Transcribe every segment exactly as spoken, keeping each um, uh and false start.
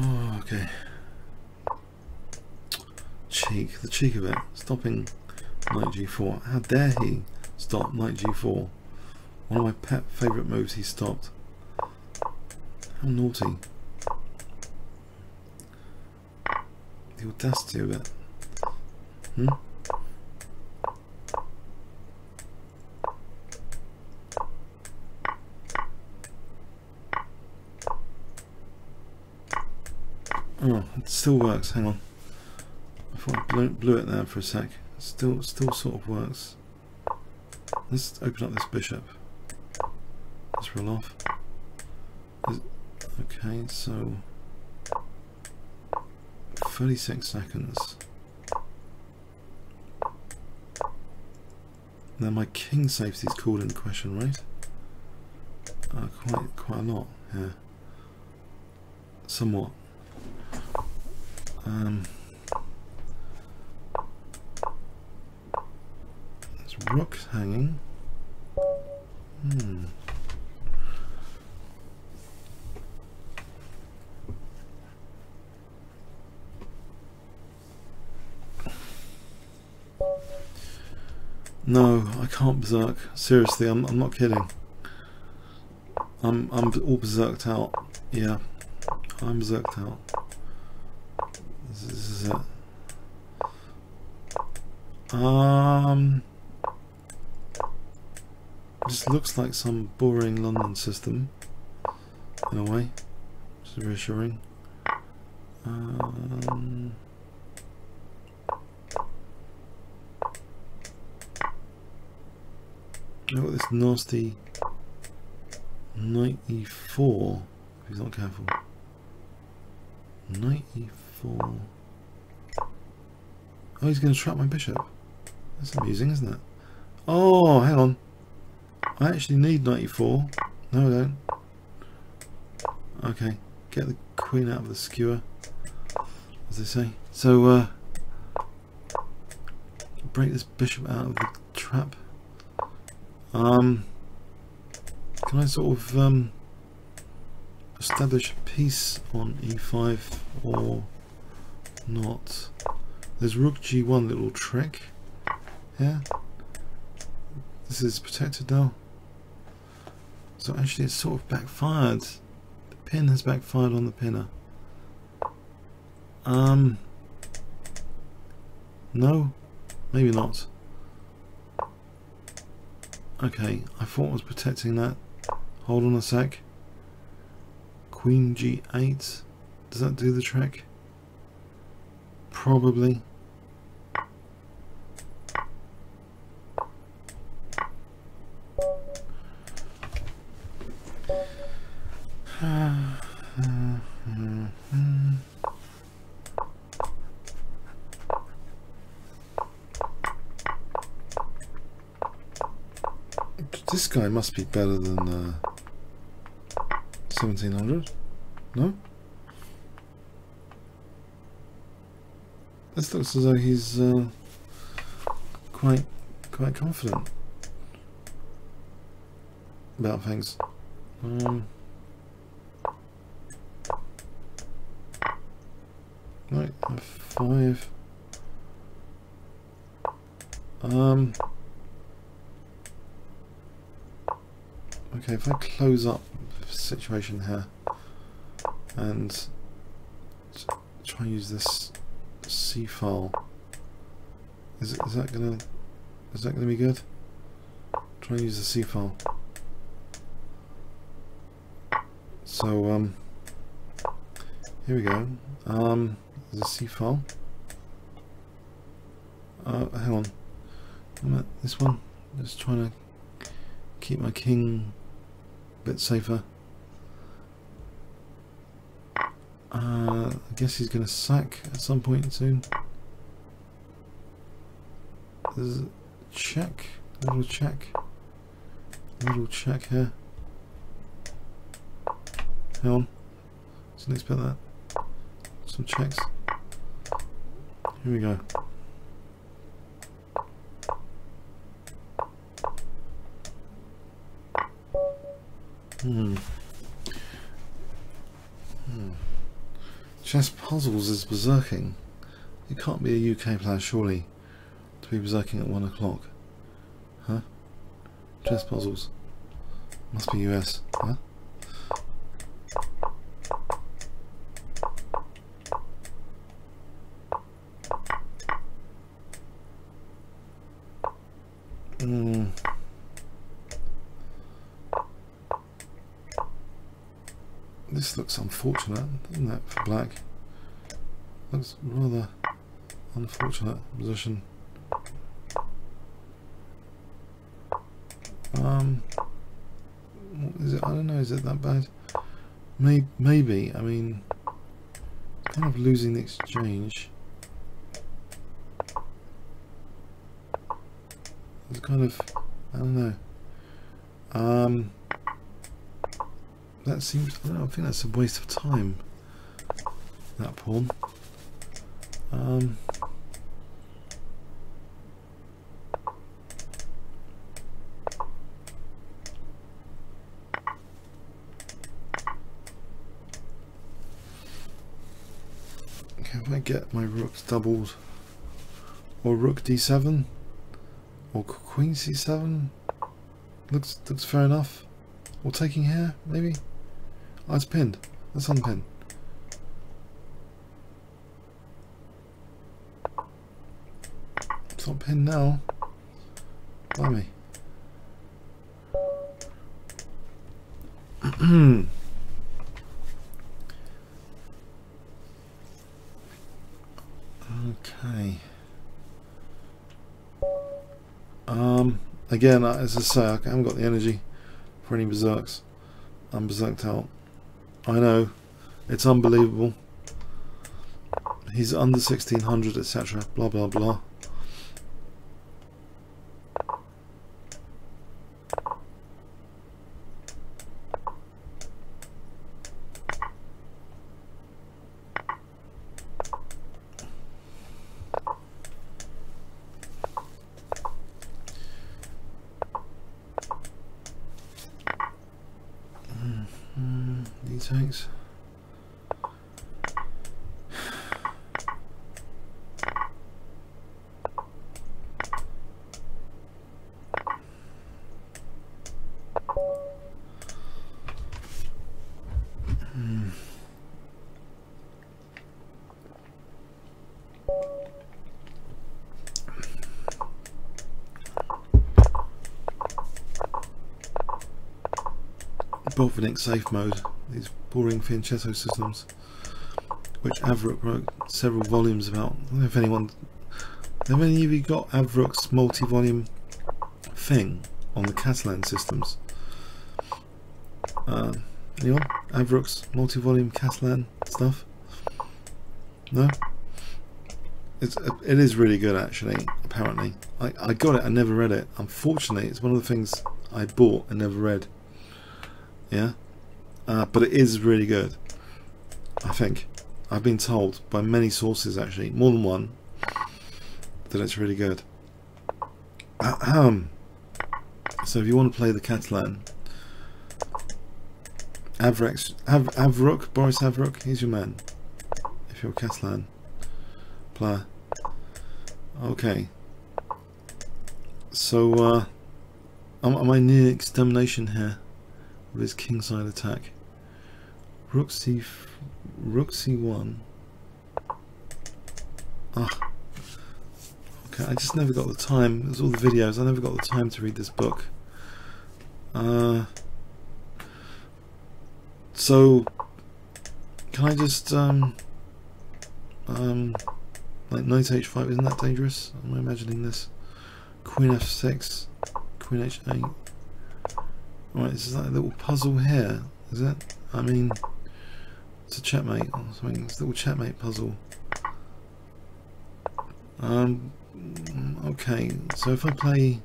Oh, okay. Cheek, the cheek of it, stopping knight g four. How dare he stop knight g four? One of my pet favourite moves he stopped. How naughty. The audacity of it. Hmm? Oh, it still works, hang on. I thought I blew, blew it there for a sec. It still, still sort of works. Let's open up this bishop. Let's roll off. Is, okay, so thirty-six seconds. Now my king safety is called in question, right? Uh, quite, quite a lot, yeah. Somewhat. Um, there's rooks hanging. Hmm. No, I can't berserk. Seriously, I'm I'm not kidding. I'm I'm all berserked out. Yeah, I'm berserked out. This is it. Um, this looks like some boring London system in a way, which is reassuring. Um, I've got this nasty knight e four if he's not careful. Knight e four. Oh, he's going to trap my bishop. That's amusing, isn't it? Oh, hang on. I actually need ninety-four. No, I don't. Okay, get the queen out of the skewer, as they say. So, uh, break this bishop out of the trap. Um, can I sort of um, establish peace on e five or not? There's rook g one, little trick. Yeah, this is protected now. So actually it's sort of backfired. The pin has backfired on the pinner. Um, no, maybe not. Okay, I thought I was protecting that. Hold on a sec. Queen g eight, does that do the trick? Probably. This guy must be better than uh, seventeen hundred. No? This looks as though he's uh, quite quite confident about things. Um, right, f five. Um, okay, if I close up the situation here and try and use this C file, is, it, is that gonna is that gonna be good? Try and use the C file. So um, here we go. Um, the C file. Uh, hang on. I'm at this one. Just trying to keep my king a bit safer. Uh, I guess he's going to sack at some point soon. There's a check, little check, little check here. Hang on, didn't expect that. Some checks. Here we go. Hmm. Hmm. Chess puzzles is berserking. It can't be a U K plan, surely, to be berserking at one o'clock. Huh? Chess puzzles. Must be U S, huh? Hmm. This looks unfortunate, doesn't it, for black? Looks rather unfortunate position. Um, is it? I don't know. Is it that bad? Maybe. Maybe. I mean, kind of losing the exchange. It's kind of. I don't know. Um. That seems, I don't know, I think that's a waste of time, that pawn. Um, can I get my rooks doubled? Or rook d seven? Or queen c seven? Looks, looks fair enough. Or taking here, maybe? Oh, it's pinned. Let's unpin. It's not pinned now. Blimey. Okay. Um. Again, as I say, I haven't got the energy for any berserks. I'm berserked out. I know, it's unbelievable. He's under sixteen hundred, et cetera. Blah blah blah. Thanks. Bolvinnik safe mode. These boring Fianchetto systems, which Avrukh wrote several volumes about. I don't know if anyone, have any of you got Avrukh's multi-volume thing on the Catalan systems? Uh, anyone? Avrukh's multi-volume Catalan stuff? No? It's, it is really good, actually, apparently. I, I got it, I never read it. Unfortunately, it's one of the things I bought and never read. Yeah? Uh, but it is really good, I think. I've been told by many sources, actually, more than one, that it's really good. Ahem. So if you want to play the Catalan, Avrukh, Av Avrukh, Boris Avrukh, he's your man, if you're a Catalan player. Okay. So, uh, am, am I near extermination here with his kingside attack? Rook c rook c one. Ah, okay. I just never got the time. There's all the videos. I never got the time to read this book. Uh, so can I just um um like knight h five? Isn't that dangerous? Am I imagining this? Queen f six, queen h eight. Right, this is like a little puzzle here, is it? I mean, it's a checkmate or something. It's a little checkmate puzzle. Um, okay, so if I play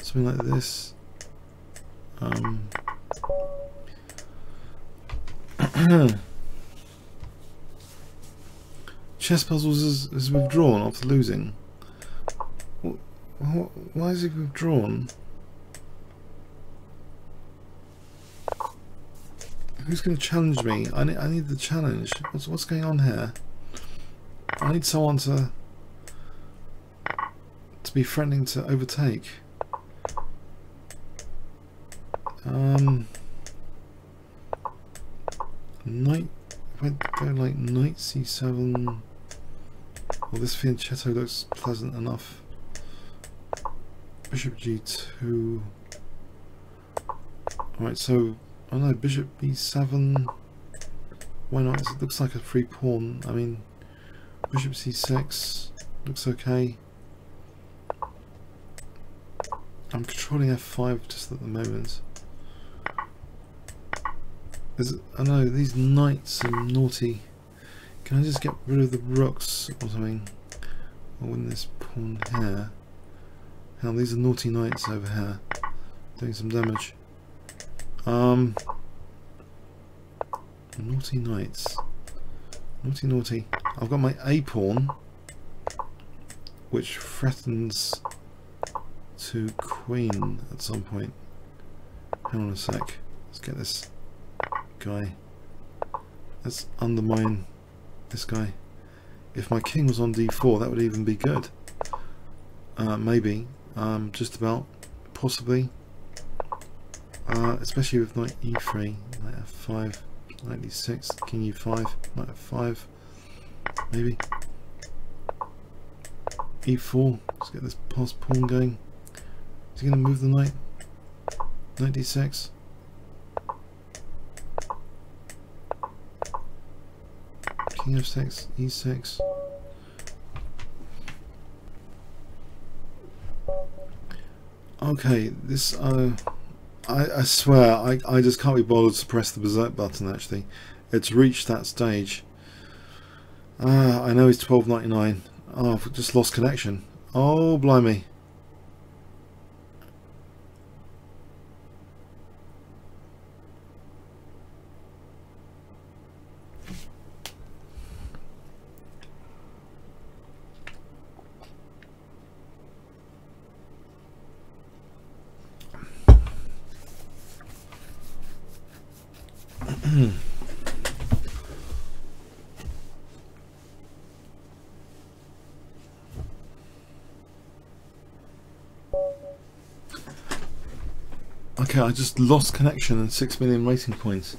something like this, um, chess puzzles is, is withdrawn after losing. Why is it withdrawn? Who's going to challenge me? I need, I need the challenge. What's, what's going on here? I need someone to to be threatening to overtake. Um, knight. If I go like knight c seven. Well, this fianchetto looks pleasant enough. Bishop g two. All right, so. Oh no, bishop b seven, why not? It looks like a free pawn. I mean, bishop c six looks okay. I'm controlling f five just at the moment. Is it, I know, these knights are naughty. Can I just get rid of the rooks or something? I'll win this pawn here. Now these are naughty knights over here, doing some damage. Um, naughty knights, naughty naughty. I've got my a pawn, which threatens to queen at some point. Hang on a sec. Let's get this guy. Let's undermine this guy. If my king was on d four, that would even be good. Uh, maybe. Um, just about. Possibly. Uh, especially with knight e three, knight f five, knight d six, king e five, knight f five, maybe e four. Let's get this past pawn going. Is he going to move the knight? Knight d six. King f six, e six. Okay, this. Uh, I, I swear, I, I just can't be bothered to press the berserk button, actually. It's reached that stage. Ah, I know he's twelve ninety-nine. Oh, I've just lost connection. Oh, blimey. Okay, I just lost connection and six million rating points.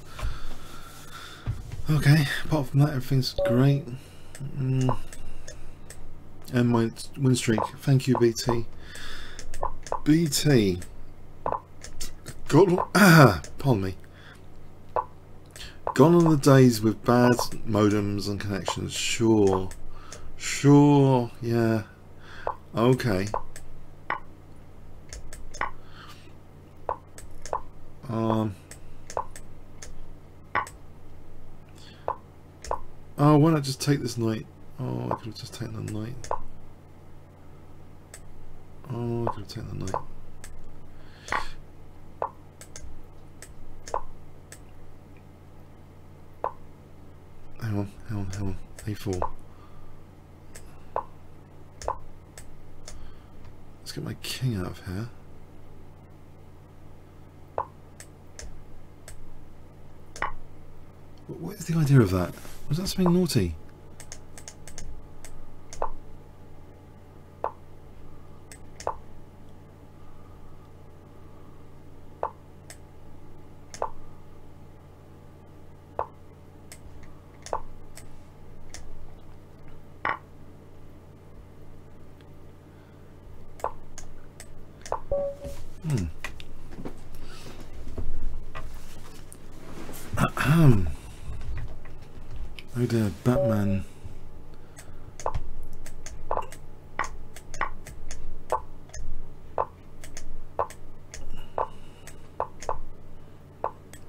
Okay, apart from that, everything's great. Mm. And my win streak. Thank you, B T. B T. God, ah, pardon me. Gone are the days with bad modems and connections. Sure, sure, yeah, okay. Um. Oh, why not just take this knight? Oh, I could have just taken the knight. Oh, I could have taken the knight. Hang on, hang on, hang on. a four. Let's get my king out of here. What is the idea of that? Was that something naughty?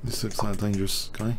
This looks like a dangerous guy.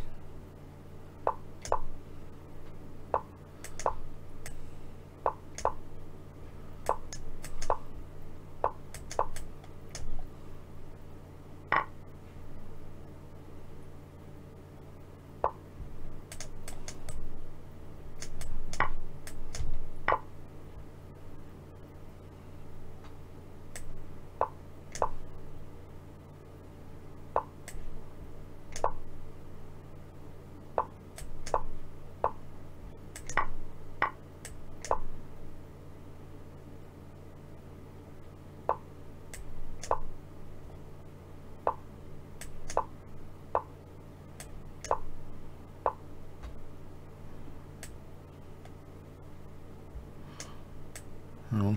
No.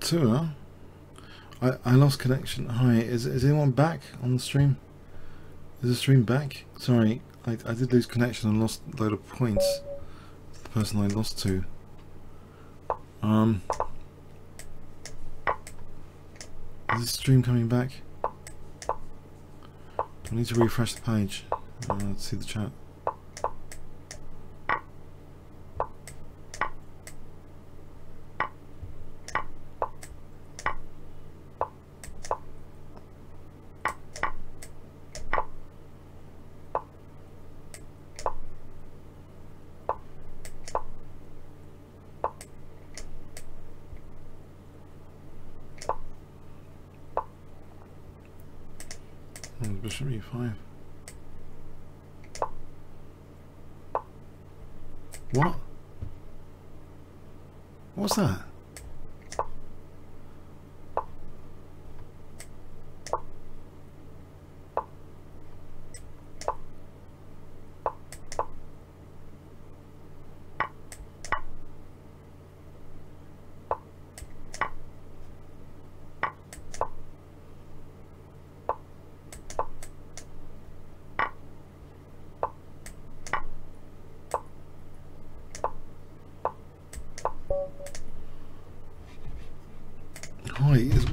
Two, huh? I, I lost connection. Hi, is, is anyone back on the stream? Is the stream back? Sorry, I, I did lose connection and lost a load of points. The person I lost to. Um, is the stream coming back? I need to refresh the page. Uh, let's see the chat. Five. What? What's that?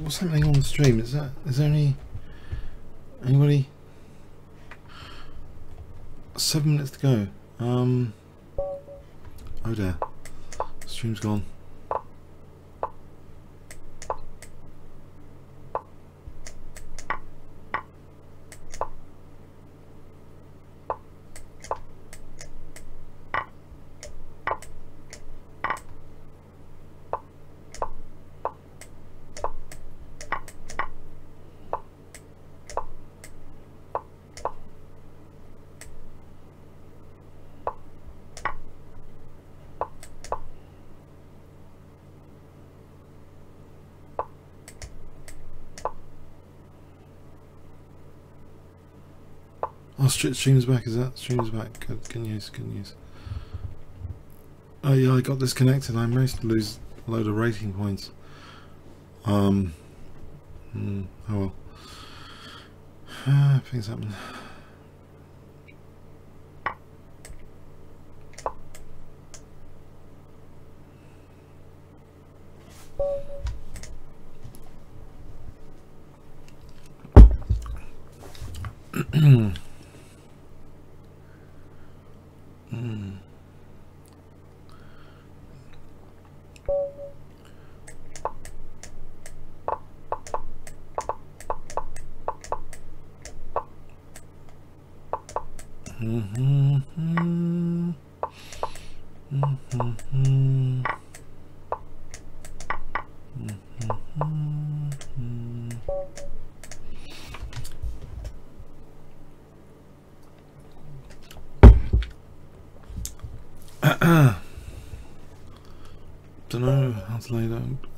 Something on the stream. Is that? Is there any? Anybody? Seven minutes to go. Um. Oh dear. Stream's gone. Stream's back, is that? Stream's back. Good, good news, good news. Oh yeah, I got disconnected. I managed to lose a load of rating points. Um, mm, oh well. Ah, things happen.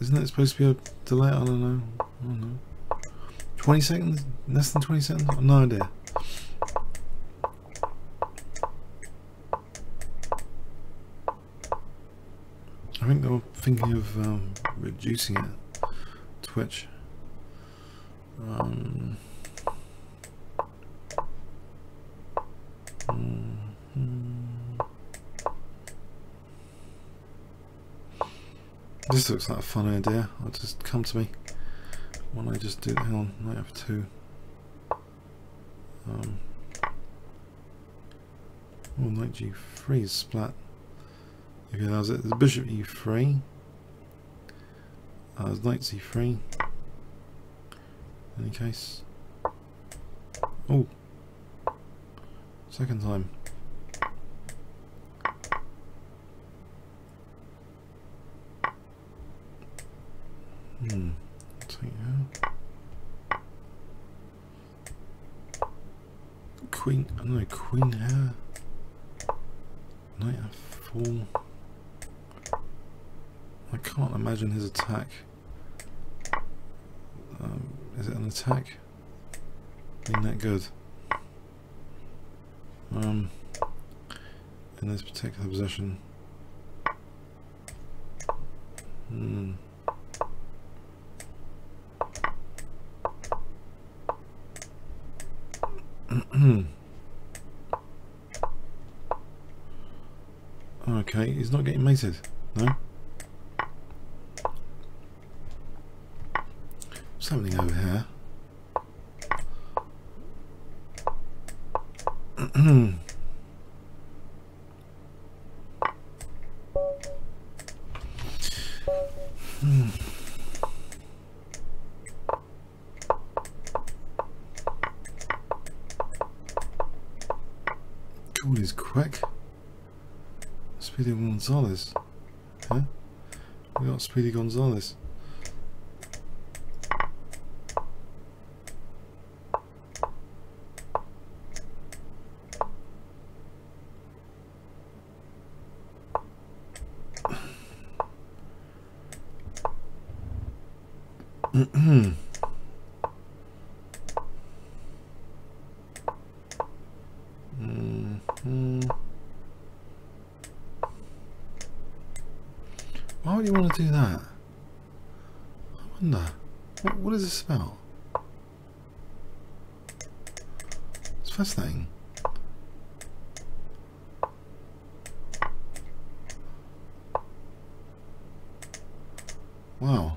Isn't it supposed to be a delay? I don't know. I don't know. twenty seconds? Less than twenty seconds? I've no idea. I think they were thinking of um, reducing it. Twitch. Um. This looks like a fun idea. I'll just come to me. Why don't I just do hang on, I have two. Um Oh, knight g three is splat. If he allows it, there's bishop e three. Uh there's knight c three. In any case. Oh. Second time. Hmm. Take out. Queen. I don't know. Queen hair. Knight f four. I can't imagine his attack. Um, is it an attack? Being that good. Um, in this particular position. Hmm. Okay, he's not getting mated. No. Something over here. Hmm. God, he's quick. Speedy Gonzalez. Huh? We got Speedy Gonzalez. Why would you want to do that? I wonder. What, what is this about? It's fascinating. Wow.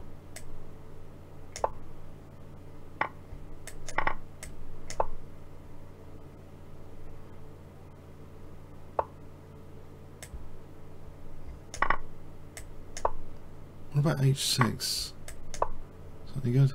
What about H six? Is that any good?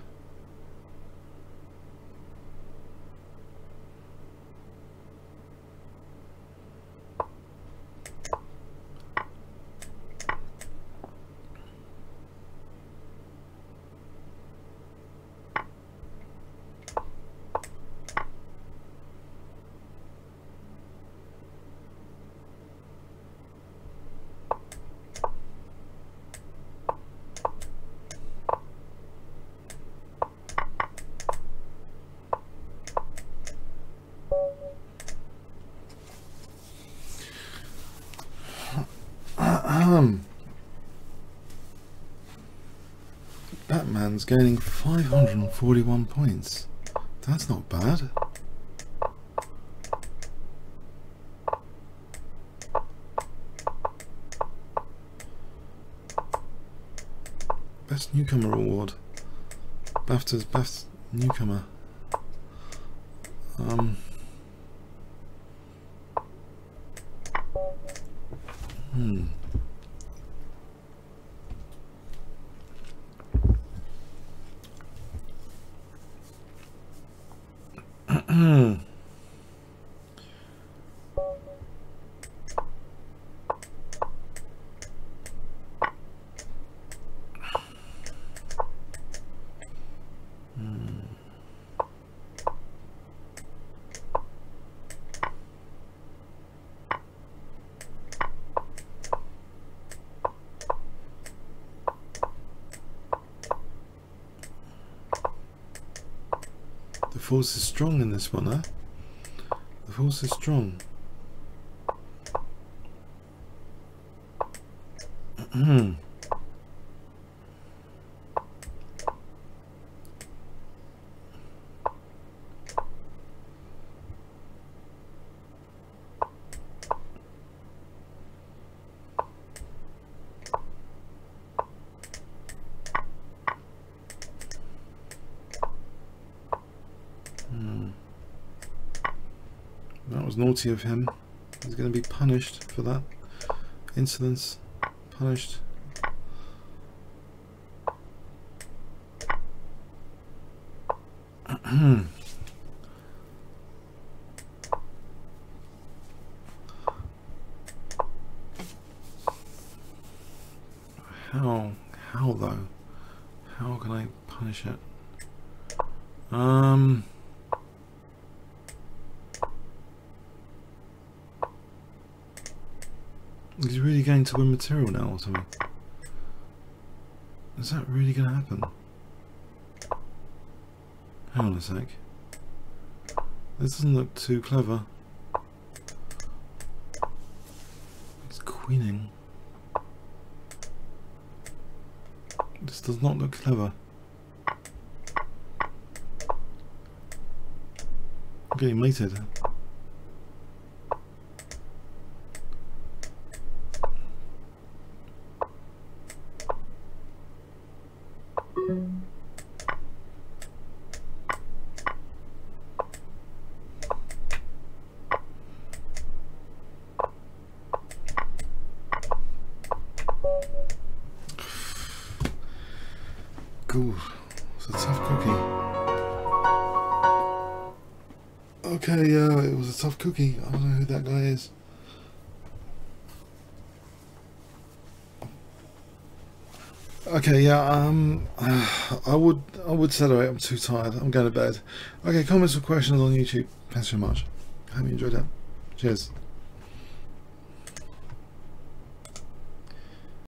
Batman's gaining five hundred forty-one points. That's not bad. Best Newcomer Award. BAFTA's Best Newcomer. Um. Hmm. The force is strong in this one, eh? The force is strong. Naughty of him. He's going to be punished for that. Insolence. Punished. finish it. Um... He's really going to win material now or something. Is that really going to happen? Hang on a sec. This doesn't look too clever. It's queening. This does not look clever. I'm getting mated. Cookie, I don't know who that guy is. Okay, yeah, um, I would, I would celebrate. I'm too tired. I'm going to bed. Okay, comments or questions on YouTube. Thanks so much. Hope you enjoyed that. Cheers.